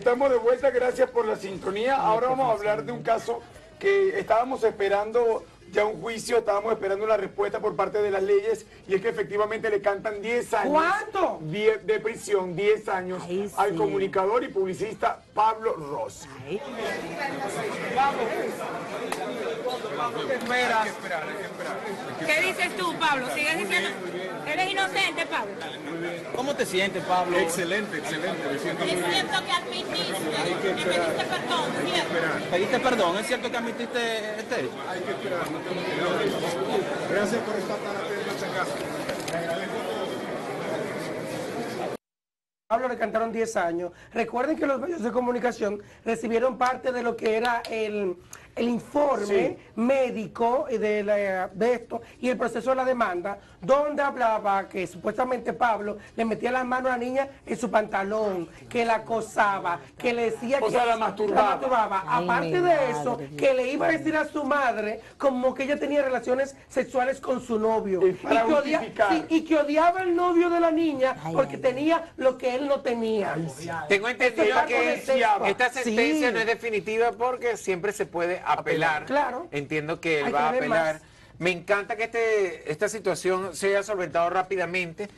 Estamos de vuelta, gracias por la sintonía. Ahora vamos a hablar de un caso que estábamos esperando ya un juicio, estábamos esperando la respuesta por parte de las leyes, y es que efectivamente le cantan 10 años. ¿Cuánto? 10 de prisión, 10 años. Ay, sí. Al comunicador y publicista Pablo Ross. Ay. Pablo, ¿qué esperas? ¿Qué dices tú, Pablo? ¿Sigues diciendo? ¿Eres inocente, Pablo? ¿Cómo te sientes, Pablo? Excelente, excelente. Me siento muy bien. Siento que admitiste, que pediste perdón, ¿cierto? ¿Pediste perdón? ¿Es cierto que admitiste este hecho? Hay que esperar. Gracias por estar tan atentos en casa. Pablo le cantaron 10 años. Recuerden que los medios de comunicación recibieron parte de lo que era el informe médico de esto y el proceso de la demanda, donde hablaba que supuestamente Pablo le metía las manos a la niña en su pantalón, que la acosaba, que le decía que la masturbaba. Ay, aparte de eso, que le iba a decir a su madre como que ella tenía relaciones sexuales con su novio y que odiaba al novio de la niña porque tenía lo que él no tenía. Tengo entendido que esta sentencia no es definitiva porque siempre se puede apelar, claro. Entiendo que él va a apelar. Me encanta que esta situación sea solventada rápidamente.